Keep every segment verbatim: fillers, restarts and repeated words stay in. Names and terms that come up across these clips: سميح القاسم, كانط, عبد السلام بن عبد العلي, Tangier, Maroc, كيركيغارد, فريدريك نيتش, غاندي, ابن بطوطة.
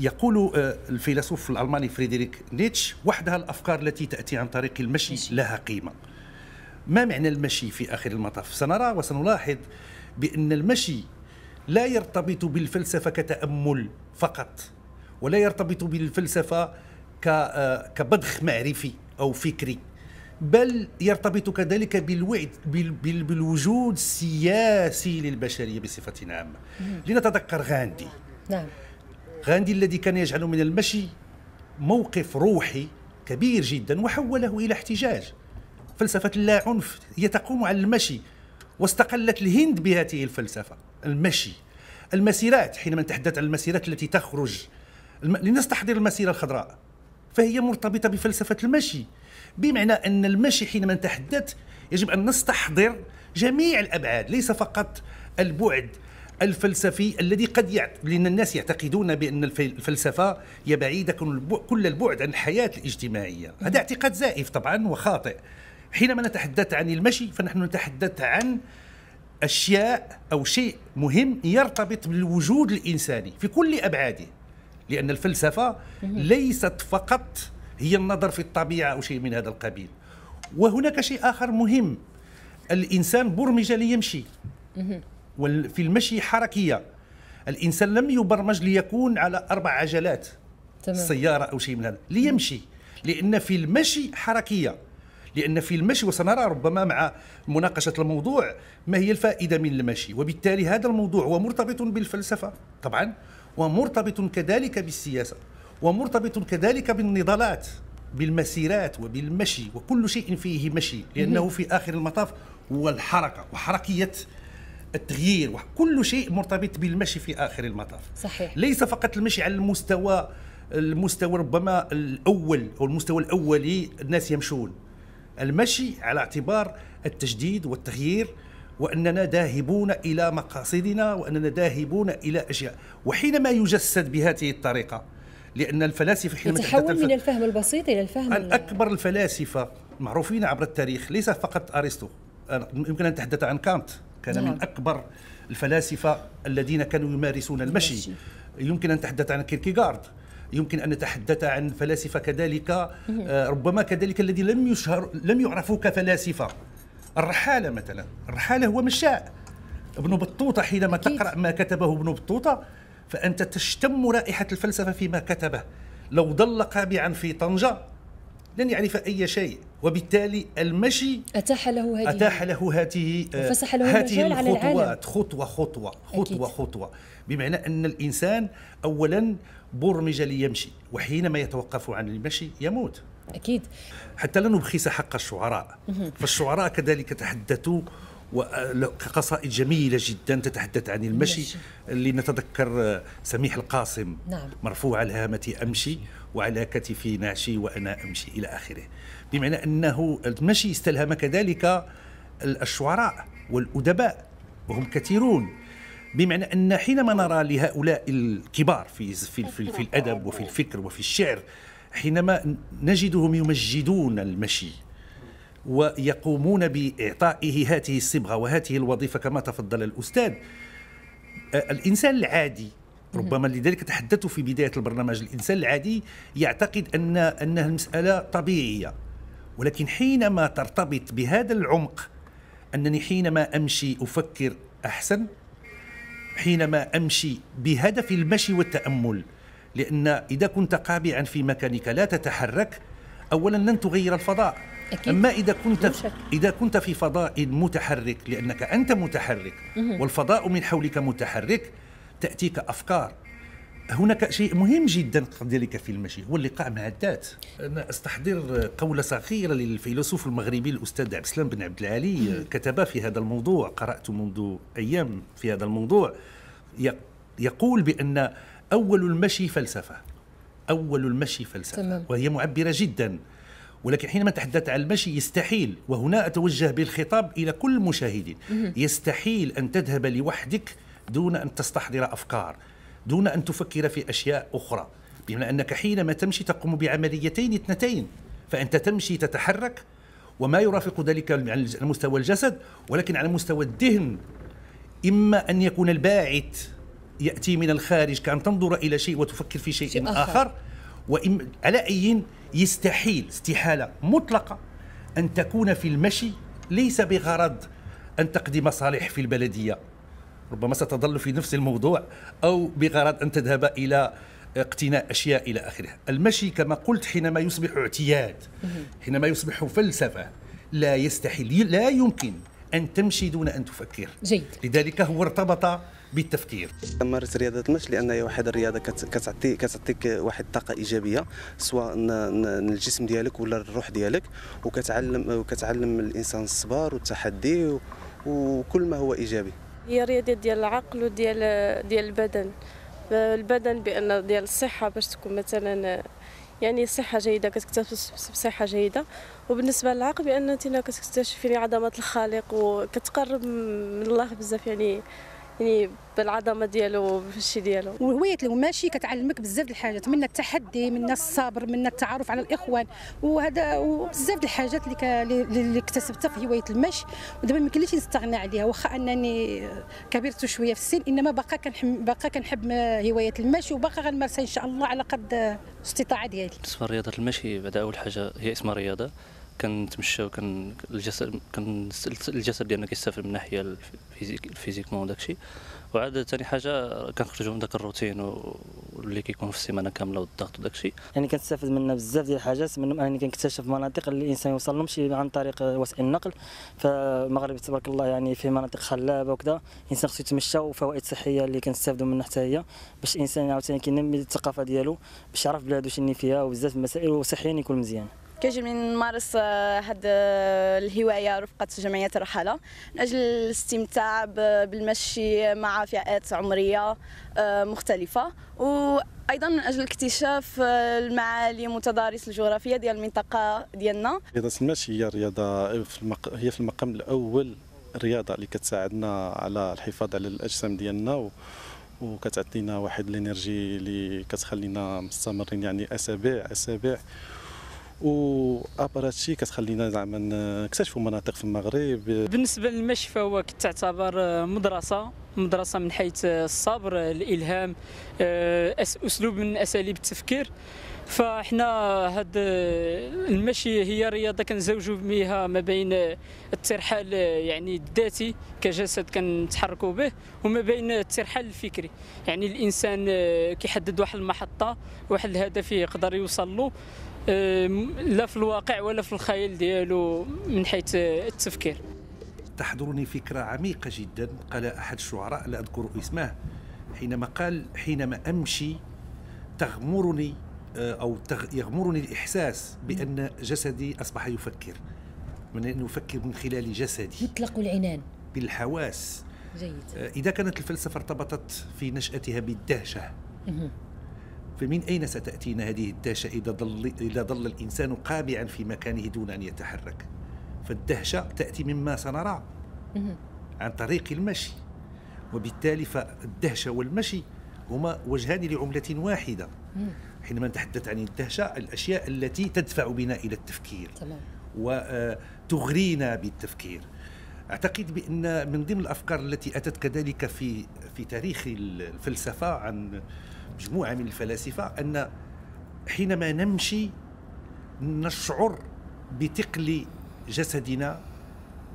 يقول الفيلسوف الألماني فريدريك نيتش: وحدها الأفكار التي تأتي عن طريق المشي لها قيمة. ما معنى المشي في آخر المطاف؟ سنرى وسنلاحظ بأن المشي لا يرتبط بالفلسفة كتأمل فقط، ولا يرتبط بالفلسفة كبضخ معرفي أو فكري، بل يرتبط كذلك بالوعد بالوجود السياسي للبشرية بصفة عامة. لنتذكر غاندي. نعم. غاندي الذي كان يجعل من المشي موقف روحي كبير جدا وحوله إلى احتجاج. فلسفة اللا عنف هي تقوم على المشي، واستقلت الهند بهذه الفلسفة. المشي، المسيرات، حينما نتحدث عن المسيرات التي تخرج، لنستحضر المسيرة الخضراء فهي مرتبطة بفلسفة المشي، بمعنى أن المشي حينما نتحدث يجب أن نستحضر جميع الأبعاد، ليس فقط البعد الفلسفي الذي قد يعت... لأن الناس يعتقدون بأن الفلسفة هي بعيدة كل البعد عن الحياة الاجتماعية. هذا اعتقاد زائف طبعا وخاطئ. حينما نتحدث عن المشي فنحن نتحدث عن أشياء أو شيء مهم يرتبط بالوجود الإنساني في كل أبعاده، لأن الفلسفة ليست فقط هي النظر في الطبيعة أو شيء من هذا القبيل. وهناك شيء آخر مهم، الإنسان برمج ليمشي، وفي المشي حركية. الإنسان لم يبرمج ليكون على أربع عجلات، سيارة أو شيء من هذا، ليمشي، لأن في المشي حركية، لأن في المشي، وسنرى ربما مع مناقشة الموضوع ما هي الفائدة من المشي. وبالتالي هذا الموضوع هو مرتبط بالفلسفة طبعا، ومرتبط كذلك بالسياسة، ومرتبط كذلك بالنضالات، بالمسيرات وبالمشي، وكل شيء فيه مشي، لأنه في آخر المطاف هو الحركة وحركية التغيير، وكل شيء مرتبط بالمشي في آخر المطاف. صحيح. ليس فقط المشي على المستوى المستوى ربما الأول أو المستوى الأولي الناس يمشون، المشي على اعتبار التجديد والتغيير، وأننا ذاهبون إلى مقاصدنا، وأننا ذاهبون إلى أشياء. وحينما يجسد بهذه الطريقة، لأن الفلاسفة حينما يتحول الف... من الفهم البسيط إلى الفهم عن أكبر الفلاسفة معروفين عبر التاريخ، ليس فقط أرسطو، يمكن أن نتحدث عن كانط، كان من أكبر الفلاسفة الذين كانوا يمارسون المشي. يمكن أن نتحدث عن كيركيغارد، يمكن أن نتحدث عن فلاسفة كذلك ربما كذلك الذي لم يشهر لم يعرفوا كفلاسفة. الرحالة مثلا، الرحالة هو مشاء. ابن بطوطة حينما تقرأ ما كتبه ابن بطوطة فأنت تشتم رائحة الفلسفة فيما كتبه. لو ضل قابعا في طنجة لن يعرف أي شيء. وبالتالي المشي أتاح له هذه أتاح له هذه هذه الخطوات، خطوة خطوة خطوة خطوة، بمعنى أن الإنسان أولا برمج ليمشي، وحينما يتوقف عن المشي يموت. أكيد. حتى لا نبخس حق الشعراء، فالشعراء كذلك تحدثوا وقصائد جميلة جدا تتحدث عن المشي. لنتذكر سميح القاسم. نعم. مرفوع الهامة أمشي وعلى كتفي نعشي وأنا أمشي إلى آخره، بمعنى أنه المشي استلهم كذلك الشعراء والأدباء وهم كثيرون، بمعنى أن حينما نرى لهؤلاء الكبار في, في, في, في الأدب وفي الفكر وفي الشعر، حينما نجدهم يمجدون المشي ويقومون بإعطائه هذه الصبغة وهذه الوظيفة كما تفضل الأستاذ، الإنسان العادي ربما، لذلك تحدثوا في بداية البرنامج، الإنسان العادي يعتقد أن أنها المسألة طبيعية، ولكن حينما ترتبط بهذا العمق، أنني حينما أمشي أفكر أحسن، حينما أمشي بهدف المشي والتأمل، لأن إذا كنت قابعا في مكانك لا تتحرك، أولا لن تغير الفضاء. أكيد. أما إذا كنت إذا كنت في فضاء متحرك، لأنك أنت متحرك والفضاء من حولك متحرك، تأتيك أفكار. هناك شيء مهم جدا كذلك في المشي، هو اللقاء مع الذات. أنا أستحضر قولة صغيرة للفيلسوف المغربي الأستاذ عبد السلام بن عبد العلي، كتب في هذا الموضوع، قرأت منذ أيام في هذا الموضوع، يقول بأن أول المشي فلسفة، أول المشي فلسفة. تمام. وهي معبرة جدا، ولكن حينما نتحدث عن المشي يستحيل، وهنا أتوجه بالخطاب إلى كل المشاهدين، يستحيل أن تذهب لوحدك دون أن تستحضر أفكار، دون أن تفكر في أشياء أخرى، بمعنى أنك حينما تمشي تقوم بعمليتين اثنتين، فأنت تمشي تتحرك وما يرافق ذلك على مستوى الجسد، ولكن على مستوى الذهن، إما أن يكون الباعث يأتي من الخارج كأن تنظر إلى شيء وتفكر في شيء, شيء آخر, آخر. وإم على أي يستحيل استحالة مطلقة أن تكون في المشي ليس بغرض أن تقدم مصالح في البلدية ربما ستظل في نفس الموضوع أو بغرض أن تذهب إلى اقتناء أشياء إلى آخرها. المشي كما قلت حينما يصبح اعتياد حينما يصبح فلسفة لا يستحيل لا يمكن أن تمشي دون أن تفكر. جيد. لذلك هو ارتبط بالتفكير. مارس رياضة المشي لأنها واحد الرياضة كتعطي كتعطيك واحد الطاقة إيجابية سواء الجسم ديالك ولا الروح ديالك وكتعلم وكتعلم الإنسان الصبر والتحدي وكل ما هو إيجابي. هي رياضة ديال العقل وديال ديال البدن. البدن بأن ديال الصحة باش تكون مثلا يعني صحة جيدة كتكتسب بصحة جيدة وبالنسبة للعقل بأن أنت كتكتشف يعني عظمات الخالق وكتقرب من الله بزاف يعني يعني بالعظمه ديالو بالشي ديالو. وهوايه المشي كتعلمك بزاف د الحاجات منها التحدي منها الصبر منها التعرف على الاخوان وهذا وبزاف د الحاجات اللي اللي اكتسبتها في هوايه المشي ودابا ما يمكنليش نستغنى عليها واخا انني كبرت شويه في السن انما باقا باقا كنحب هوايه المشي وباقا غنمارسها ان شاء الله على قد الاستطاعه ديالي. بالنسبه لرياضه المشي بعدا اول حاجه هي اسمها رياضه كنتمشى وكن الجسد كان الجسد ديالنا كيستافد من الناحيه الفيزيك الفيزيكمون داكشي وعاده ثاني حاجه كنخرجوا من داك الروتين واللي كيكون في السيمانه كامله والضغط وداكشي يعني كنستافد منها بزاف ديال الحاجات منهم انني كنكتشف مناطق اللي الانسان يوصل لهمش عن طريق وسائل النقل فالمغرب تبارك الله يعني في مناطق خلابه وكذا الانسان خصو يتمشى وفوائد صحيه اللي كنستافدوا منها حتى هي باش الانسان عاوتاني كينمي الثقافه ديالو باش يعرف بلادو شنو فيها وبزاف المسائل وصحيا يكون مزيان. كيعجبني نمارس هاد الهوايه رفقه جمعيه الرحاله من اجل الاستمتاع بالمشي مع فئات عمريه مختلفه وايضا من اجل اكتشاف المعالم والتضاريس الجغرافيه ديال المنطقه ديالنا. رياضه المشي هي رياضه هي في المقام الاول رياضه اللي كتساعدنا على الحفاظ على الاجسام ديالنا وكتعطينا واحد الانرجي اللي كتخلينا مستمرين يعني اسابيع اسابيع واباراتشي كتخلينا زعما نكتشفوا مناطق في المغرب. بالنسبه للمشي فهو كتعتبر مدرسه مدرسه من حيث الصبر الالهام اسلوب من اساليب التفكير فاحنا هاد المشي هي رياضه كنزوجوا بها ما بين الترحال يعني الذاتي كجسد كنتحركوا به وما بين الترحال الفكري يعني الانسان كيحدد واحد المحطه واحد الهدف يقدر يوصل له لا في الواقع ولا في الخيال ديالو من حيث التفكير. تحضرني فكرة عميقة جدا قال أحد الشعراء لا أذكر اسمه حينما قال حينما أمشي تغمرني أو يغمرني الإحساس بأن جسدي أصبح يفكر من أن يفكر من خلال جسدي يطلق العنان بالحواس. جيد. إذا كانت الفلسفة ارتبطت في نشأتها بالدهشة فمن أين ستأتينا هذه الدهشة إذا ظل إذا ظل الإنسان قابعا في مكانه دون أن يتحرك؟ فالدهشة تأتي مما سنرى عن طريق المشي وبالتالي فالدهشة والمشي هما وجهان لعملة واحدة. حينما نتحدث عن الدهشة الأشياء التي تدفع بنا إلى التفكير وتغرينا بالتفكير. أعتقد بأن من ضمن الأفكار التي أتت كذلك في في تاريخ الفلسفة عن مجموعة من الفلاسفة أن حينما نمشي نشعر بثقل جسدنا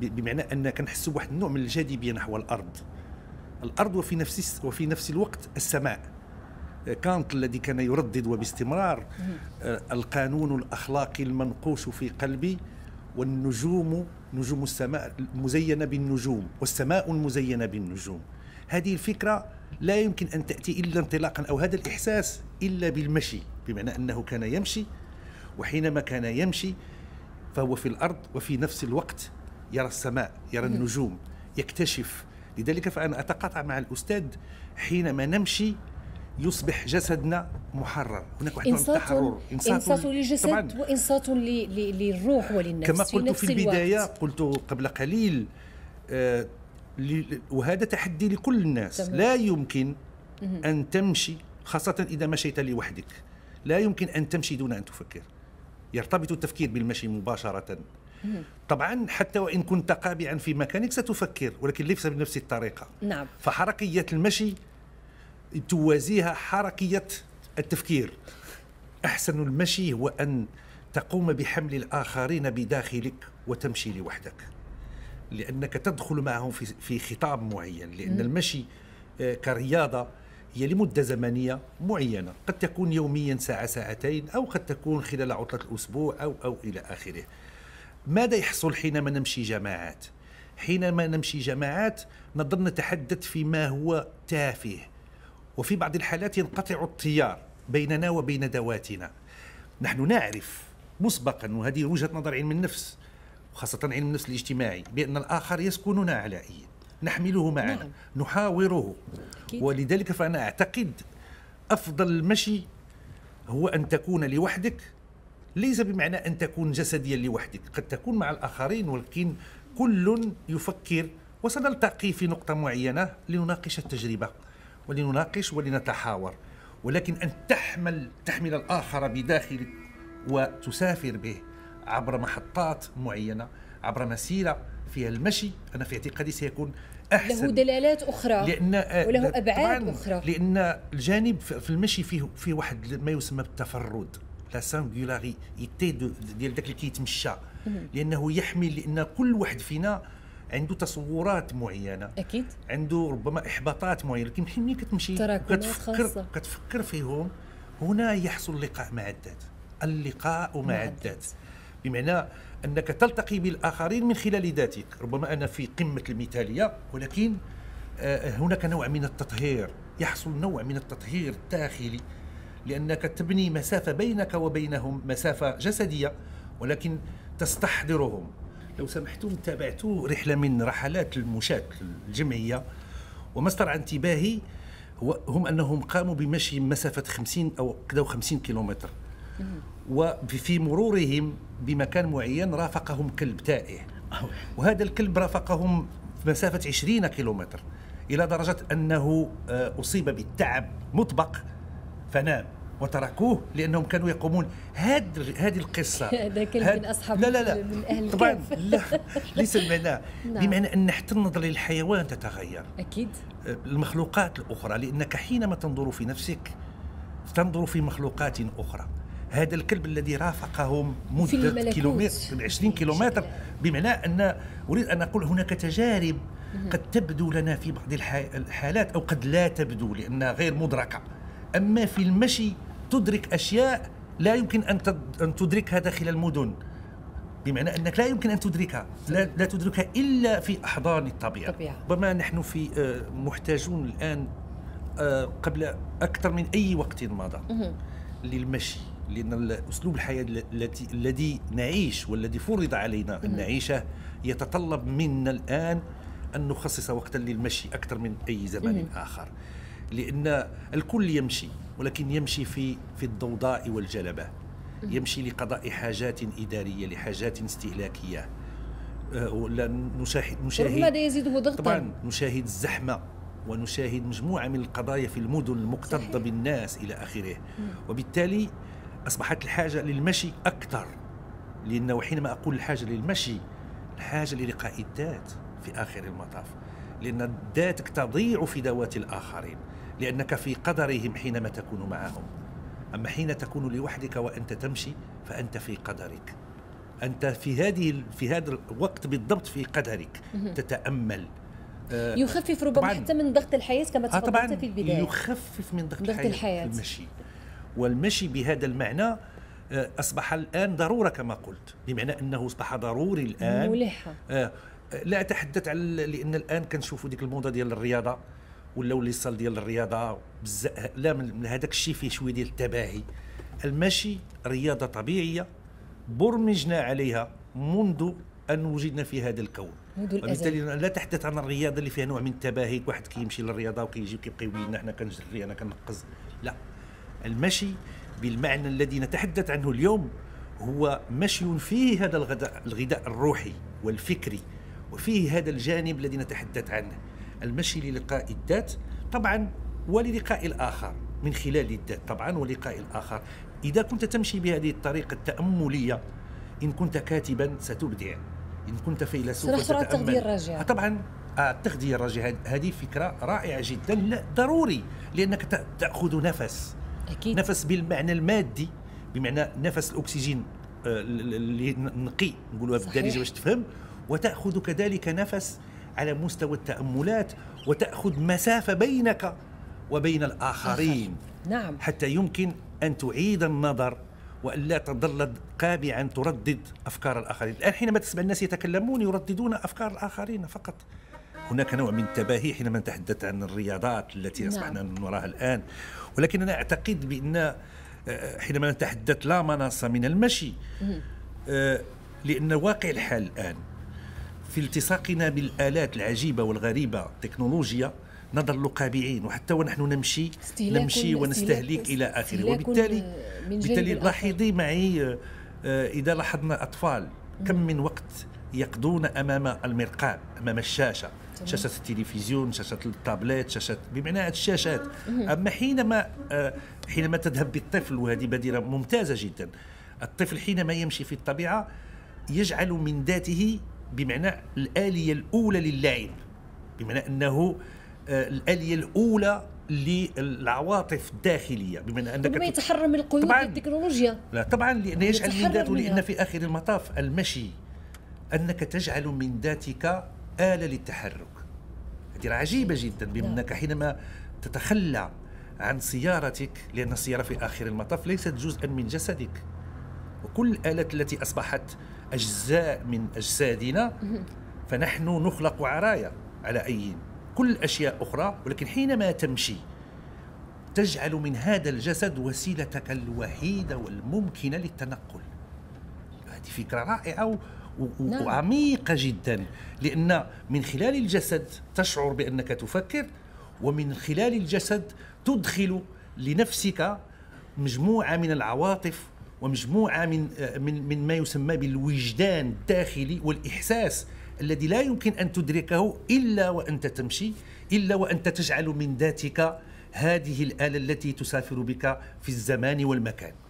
بمعنى أننا كنحس بواحد النوع من الجاذبية نحو الأرض الأرض وفي نفس وفي نفس الوقت السماء. كانط الذي كان يردد وباستمرار القانون الأخلاقي المنقوش في قلبي والنجوم نجوم السماء مزينة بالنجوم والسماء مزينة بالنجوم هذه الفكرة لا يمكن أن تأتي إلا انطلاقا أو هذا الإحساس إلا بالمشي بمعنى أنه كان يمشي وحينما كان يمشي فهو في الأرض وفي نفس الوقت يرى السماء يرى النجوم يكتشف. لذلك فأنا أتقاطع مع الأستاذ حينما نمشي يصبح جسدنا محرر هناك واحد التحرر انصات للجسد وانصات للروح وللنفس كما قلت في, في البداية قلت قبل قليل آه وهذا تحدي لكل الناس. تمام. لا يمكن أن تمشي خاصة إذا مشيت لوحدك لا يمكن أن تمشي دون أن تفكر يرتبط التفكير بالمشي مباشرة. مم. طبعا حتى وإن كنت قابعا في مكانك ستفكر ولكن ليس بنفس الطريقة. نعم. فحركية المشي توازيها حركية التفكير. أحسن المشي هو أن تقوم بحمل الآخرين بداخلك وتمشي لوحدك، لأنك تدخل معهم في خطاب معين، لأن المشي كرياضة هي لمدة زمنية معينة، قد تكون يوميا ساعة ساعتين، أو قد تكون خلال عطلة الأسبوع أو أو إلى آخره. ماذا يحصل حينما نمشي جماعات؟ حينما نمشي جماعات نظل نتحدث فيما هو تافه، وفي بعض الحالات ينقطع التيار بيننا وبين ذواتنا. نحن نعرف مسبقا، وهذه وجهة نظر علم النفس وخاصة علم النفس الاجتماعي، بأن الآخر يسكننا علائيا، نحمله معنا، نعم. نحاوره أكيد. ولذلك فأنا أعتقد أفضل المشي هو أن تكون لوحدك، ليس بمعنى أن تكون جسديا لوحدك، قد تكون مع الآخرين ولكن كل يفكر، وسنلتقي في نقطة معينة لنناقش التجربة ولنناقش ولنتحاور. ولكن أن تحمل تحمل الآخر بداخلك وتسافر به عبر محطات معينة، عبر مسيرة فيها المشي، أنا في اعتقادي سيكون أحسن، له دلالات أخرى لأن وله أبعاد أخرى، لأن الجانب في المشي فيه فيه واحد ما يسمى بالتفرد، لا سانغولاريتي ديال داك اللي كيتمشى، لأنه يحمل، لأن كل واحد فينا عنده تصورات معينة، أكيد عنده ربما إحباطات معينة، لكن ملي كتمشي وكتفكر كتفكر فيهم، هنا يحصل لقاء مع الذات، اللقاء مع الذات، بمعنى أنك تلتقي بالآخرين من خلال ذاتك. ربما أنا في قمة المثالية، ولكن هناك نوع من التطهير، يحصل نوع من التطهير الداخلي، لأنك تبني مسافة بينك وبينهم، مسافة جسدية، ولكن تستحضرهم. لو سمحتم تابعتوا رحلة من رحلات المشاة الجمعية، وما استرعى انتباهي هم أنهم قاموا بمشي مسافة خمسين أو كذا وخمسين كيلومتر، وفي مرورهم بمكان معين رافقهم كلب تائه، وهذا الكلب رافقهم في مسافة عشرين كيلومتر، إلى درجة أنه أصيب بالتعب مطبق فنام، وتركوه لأنهم كانوا يقومون. هاد هذه القصة هذا كلب من أصحاب، لا لا لا من أهل طبعا لا ليس المعنى بمعنى أن حتى النظرة للحيوان تتغير، أكيد المخلوقات الأخرى، لأنك حينما تنظر في نفسك تنظر في مخلوقات أخرى. هذا الكلب الذي رافقهم مدة كيلومتر عشرين كيلومتر، بمعنى أن أريد أن أقول هناك تجارب قد تبدو لنا في بعض الحالات أو قد لا تبدو لأنها غير مدركة، أما في المشي تدرك أشياء لا يمكن أن تدركها داخل المدن، بمعنى أنك لا يمكن أن تدركها، لا, لا تدركها إلا في أحضان الطبيعة. ربما نحن في محتاجون الآن قبل أكثر من أي وقت مضى للمشي، لأن أسلوب الحياة الذي نعيش والذي فرض علينا أن نعيشه يتطلب منا الآن أن نخصص وقتا للمشي أكثر من أي زمان آخر، لأن الكل يمشي، ولكن يمشي في في الضوضاء والجلبة، يمشي لقضاء حاجات إدارية، لحاجات استهلاكية، ولا نشاهد نشاهد هذا يزيده ضغطا، طبعا نشاهد الزحمة ونشاهد مجموعة من القضايا في المدن المكتظة بالناس إلى آخره، وبالتالي أصبحت الحاجة للمشي أكثر، لأنه حينما أقول الحاجة للمشي الحاجة للقاء الذات في آخر المطاف، لأن الذاتك تضيع في ذوات الآخرين، لأنك في قدرهم حينما تكون معهم. أما حين تكون لوحدك وأنت تمشي فأنت في قدرك، أنت في هذه في هذا الوقت بالضبط في قدرك تتأمل. يخفف ربما حتى من ضغط الحياة كما تفضلت في البداية، يخفف من ضغط, ضغط الحياة المشي، والمشي بهذا المعنى أصبح الآن ضرورة كما قلت، بمعنى أنه أصبح ضروري الآن ملحة. آه لا أتحدث عن لأن الآن كنشوفوا ديك الموضة ديال الرياضة ولا وليصل ديال الرياضة بز... لا من هذاك الشيء فيه شوية ديال التباهي. المشي رياضة طبيعية برمجنا عليها منذ أن وجدنا في هذا الكون، وبالتالي لا تحدث عن الرياضة اللي فيها نوع من التباهي، واحد كيمشي للرياضة وكيجي وكيبقى وينا حنا كنجري أنا كنقز، لا. المشي بالمعنى الذي نتحدث عنه اليوم هو مشي فيه هذا الغذاء الغذاء الروحي والفكري، وفيه هذا الجانب الذي نتحدث عنه، المشي للقاء الذات طبعا وللقاء الآخر من خلال الذات طبعا ولقاء الآخر. إذا كنت تمشي بهذه الطريقة التأملية، إن كنت كاتبا ستبدع، إن كنت فيلسوفا ستتأمل، طبعا التغذية الراجعة هذه فكرة رائعة جدا، ضروري لأنك تأخذ نفس. أكيد. نفس بالمعنى المادي، بمعنى نفس الأكسجين اللي نقي نقولوها بالدارجة باش تفهم، وتأخذ كذلك نفس على مستوى التأملات، وتأخذ مسافة بينك وبين الآخرين. نعم. حتى يمكن أن تعيد النظر وألا تظل قابعا تردد أفكار الآخرين. الآن حينما تسمع الناس يتكلمون يرددون أفكار الآخرين فقط. هناك نوع من التباهي حينما نتحدث عن الرياضات التي أصبحنا نراها الآن، ولكن أنا أعتقد بأن حينما نتحدث لا مناص من المشي، لأن واقع الحال الآن في التصاقنا بالآلات العجيبة والغريبة التكنولوجيا نظل قابعين، وحتى ونحن نمشي نمشي ونستهلك إلى آخره. وبالتالي بالتالي لاحظي معي، إذا لاحظنا أطفال كم من وقت يقضون أمام المرقاب، أمام الشاشة، شاشة التلفزيون، شاشة التابلت، شاشة، بمعنى هذه الشاشات. أما حينما حينما تذهب بالطفل، وهذه بديلة ممتازة جدا، الطفل حينما يمشي في الطبيعة يجعل من ذاته بمعنى الآلية الأولى للعب، بمعنى أنه الآلية الأولى للعواطف الداخلية، بمعنى أنك ما يتحرم القيود التكنولوجيا. لا طبعا، لأن يجعل من ذاته، لأن في آخر المطاف المشي أنك تجعل من ذاتك آلة للتحرك. هذه عجيبة جدا، بأنك حينما تتخلى عن سيارتك، لأن السيارة في آخر المطاف ليست جزءا من جسدك، وكل الآلات التي أصبحت أجزاء من أجسادنا فنحن نخلق عرايا على أيين، كل أشياء أخرى. ولكن حينما تمشي تجعل من هذا الجسد وسيلتك الوحيدة والممكنة للتنقل. هذه فكرة رائعة وعميقة جدا، لأن من خلال الجسد تشعر بأنك تفكر، ومن خلال الجسد تدخل لنفسك مجموعة من العواطف ومجموعة من من من ما يسمى بالوجدان الداخلي والإحساس الذي لا يمكن أن تدركه إلا وأنت تمشي، إلا وأنت تجعل من ذاتك هذه الآلة التي تسافر بك في الزمان والمكان.